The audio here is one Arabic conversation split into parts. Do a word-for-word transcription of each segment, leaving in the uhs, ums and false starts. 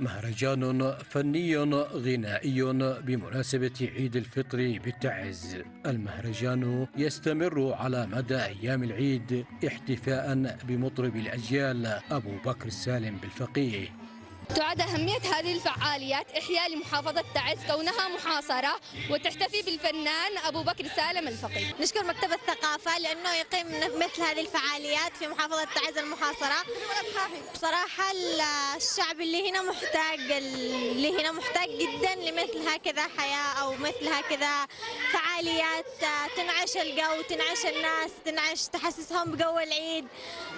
مهرجان فني غنائي بمناسبة عيد الفطر بالتعز. المهرجان يستمر على مدى أيام العيد احتفاء بمطرب الأجيال أبو بكر سالم بالفقيه. تعد أهمية هذه الفعاليات إحياء لمحافظة تعز كونها محاصرة وتحتفي بالفنان أبو بكر سالم الفقيه. نشكر مكتب الثقافة لأنه يقيم مثل هذه الفعاليات في محافظة تعز المحاصرة. بصراحة الشعب اللي هنا محتاج اللي هنا محتاج جدا لمثل هكذا حياة أو مثل هكذا فعاليات تنعش الجو، تنعش الناس، تنعش تحسسهم بجو العيد.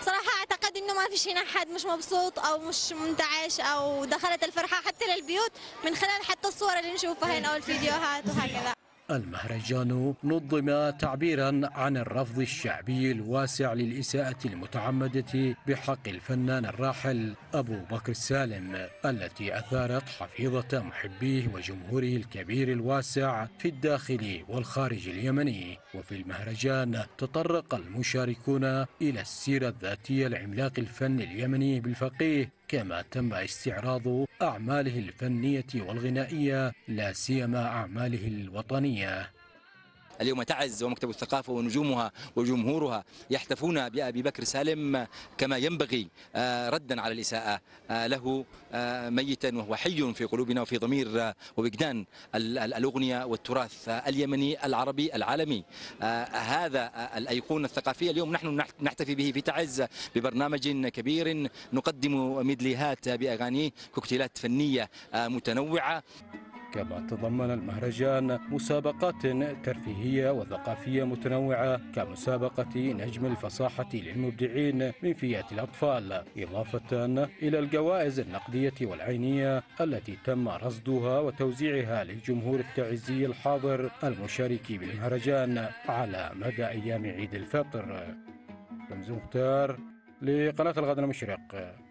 بصراحة أعتقد إنه ما فيش هنا حد مش مبسوط أو مش منتعش أو ودخلت الفرحة حتى للبيوت من خلال حتى الصور اللي نشوفها هنا أو الفيديوهات وهكذا. المهرجان نظم تعبيرا عن الرفض الشعبي الواسع للإساءة المتعمدة بحق الفنان الراحل أبو بكر سالم، التي أثارت حفيظة محبيه وجمهوره الكبير الواسع في الداخل والخارج اليمني. وفي المهرجان تطرق المشاركون إلى السيرة الذاتية لعملاق الفن اليمني بالفقيه، كما تم استعراض أعماله الفنية والغنائية لا سيما أعماله الوطنية. اليوم تعز ومكتب الثقافة ونجومها وجمهورها يحتفون بأبي بكر سالم كما ينبغي، ردا على الإساءة له ميتا وهو حي في قلوبنا وفي ضمير ووجدان الأغنية والتراث اليمني العربي العالمي. هذا الأيقونة الثقافية اليوم نحن نحتفي به في تعز ببرنامج كبير نقدم ميدليهات بأغانيه، كوكتيلات فنية متنوعة. كما تضمن المهرجان مسابقات ترفيهية وثقافية متنوعة كمسابقة نجم الفصاحة للمبدعين من فئة الأطفال، إضافة إلى الجوائز النقدية والعينية التي تم رصدها وتوزيعها للجمهور التعزي الحاضر المشارك بالمهرجان على مدى أيام عيد الفطر. رمزي مختار لقناة الغد المشرق.